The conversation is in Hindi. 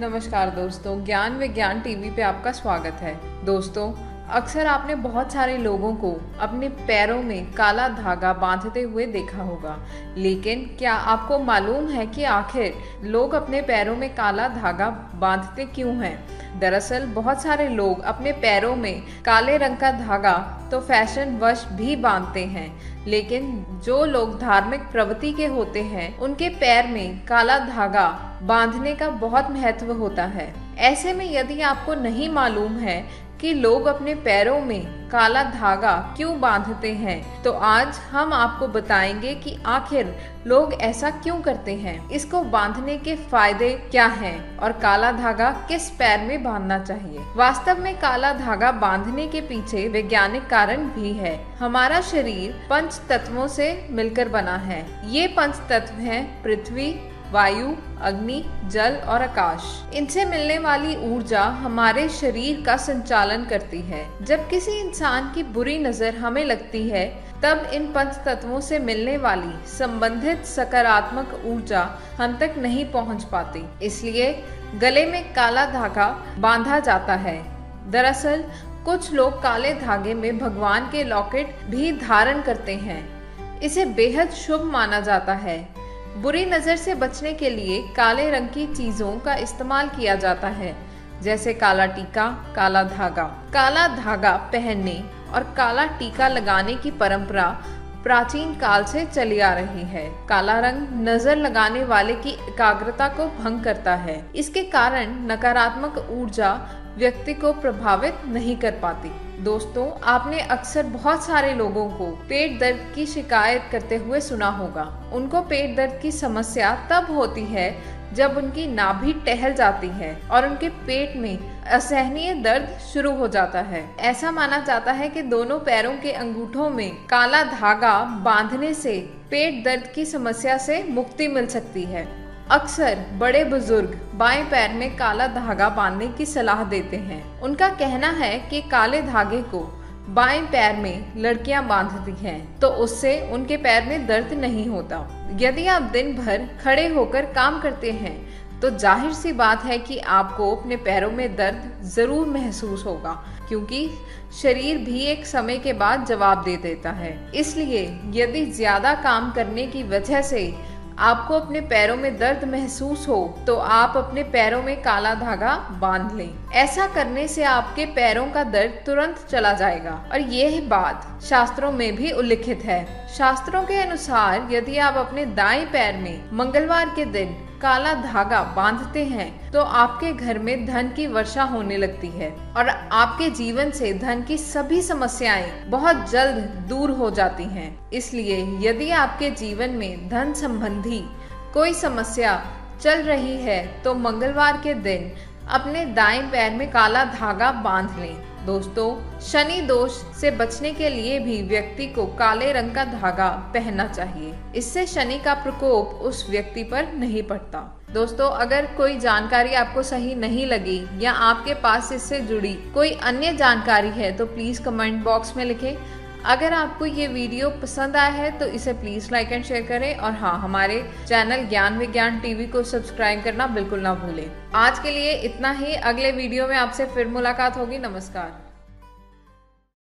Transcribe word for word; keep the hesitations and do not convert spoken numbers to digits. नमस्कार दोस्तों, ज्ञान विज्ञान टीवी पे आपका स्वागत है। दोस्तों, अक्सर आपने बहुत सारे लोगों को अपने पैरों में काला धागा बांधते हुए देखा होगा, लेकिन क्या आपको मालूम है कि आखिर लोग अपने पैरों में काला धागा बांधते क्यों हैं? दरअसल बहुत सारे लोग अपने पैरों में काले रंग का धागा तो फैशन वश भी बांधते हैं, लेकिन जो लोग धार्मिक प्रवृत्ति के होते हैं उनके पैर में काला धागा बांधने का बहुत महत्व होता है। ऐसे में यदि आपको नहीं मालूम है कि लोग अपने पैरों में काला धागा क्यों बांधते हैं, तो आज हम आपको बताएंगे कि आखिर लोग ऐसा क्यों करते हैं, इसको बांधने के फायदे क्या हैं और काला धागा किस पैर में बांधना चाहिए। वास्तव में काला धागा बांधने के पीछे वैज्ञानिक कारण भी है। हमारा शरीर पंच तत्वों से मिलकर बना है। ये पंच तत्व हैं पृथ्वी, वायु, अग्नि, जल और आकाश। इनसे मिलने वाली ऊर्जा हमारे शरीर का संचालन करती है। जब किसी इंसान की बुरी नजर हमें लगती है, तब इन पंच तत्वों से मिलने वाली संबंधित सकारात्मक ऊर्जा हम तक नहीं पहुंच पाती, इसलिए गले में काला धागा बांधा जाता है। दरअसल कुछ लोग काले धागे में भगवान के लॉकेट भी धारण करते हैं। इसे बेहद शुभ माना जाता है। बुरी नज़र से बचने के लिए काले रंग की चीज़ों का इस्तेमाल किया जाता है, जैसे काला टीका, काला धागा। काला धागा पहनने और काला टीका लगाने की परंपरा प्राचीन काल से चली आ रही है। काला रंग नजर लगाने वाले की एकाग्रता को भंग करता है। इसके कारण नकारात्मक ऊर्जा व्यक्ति को प्रभावित नहीं कर पाती। दोस्तों, आपने अक्सर बहुत सारे लोगों को पेट दर्द की शिकायत करते हुए सुना होगा। उनको पेट दर्द की समस्या तब होती है जब उनकी नाभि टहल जाती है और उनके पेट में असहनीय दर्द शुरू हो जाता है। ऐसा माना जाता है कि दोनों पैरों के अंगूठों में काला धागा बांधने से पेट दर्द की समस्या से मुक्ति मिल सकती है। अक्सर बड़े बुजुर्ग बाएं पैर में काला धागा बांधने की सलाह देते हैं। उनका कहना है कि काले धागे को बाएं पैर में लड़कियां बांधती हैं, तो उससे उनके पैर में दर्द नहीं होता। यदि आप दिन भर खड़े होकर काम करते हैं, तो जाहिर सी बात है कि आपको अपने पैरों में दर्द जरूर महसूस होगा, क्योंकि शरीर भी एक समय के बाद जवाब दे देता है। इसलिए यदि ज्यादा काम करने की वजह से आपको अपने पैरों में दर्द महसूस हो, तो आप अपने पैरों में काला धागा बांध लें। ऐसा करने से आपके पैरों का दर्द तुरंत चला जाएगा और यह बात शास्त्रों में भी उल्लिखित है। शास्त्रों के अनुसार यदि आप अपने दाएं पैर में मंगलवार के दिन काला धागा बांधते हैं, तो आपके घर में धन की वर्षा होने लगती है और आपके जीवन से धन की सभी समस्याएं बहुत जल्द दूर हो जाती हैं। इसलिए यदि आपके जीवन में धन संबंधी कोई समस्या चल रही है, तो मंगलवार के दिन अपने दाएं पैर में काला धागा बांध लें। दोस्तों, शनि दोष से बचने के लिए भी व्यक्ति को काले रंग का धागा पहनना चाहिए। इससे शनि का प्रकोप उस व्यक्ति पर नहीं पड़ता। दोस्तों, अगर कोई जानकारी आपको सही नहीं लगी या आपके पास इससे जुड़ी कोई अन्य जानकारी है, तो प्लीज कमेंट बॉक्स में लिखें। अगर आपको ये वीडियो पसंद आया है तो इसे प्लीज लाइक एंड शेयर करें, और हाँ, हमारे चैनल ज्ञान विज्ञान टीवी को सब्सक्राइब करना बिल्कुल ना भूलें। आज के लिए इतना ही। अगले वीडियो में आपसे फिर मुलाकात होगी। नमस्कार।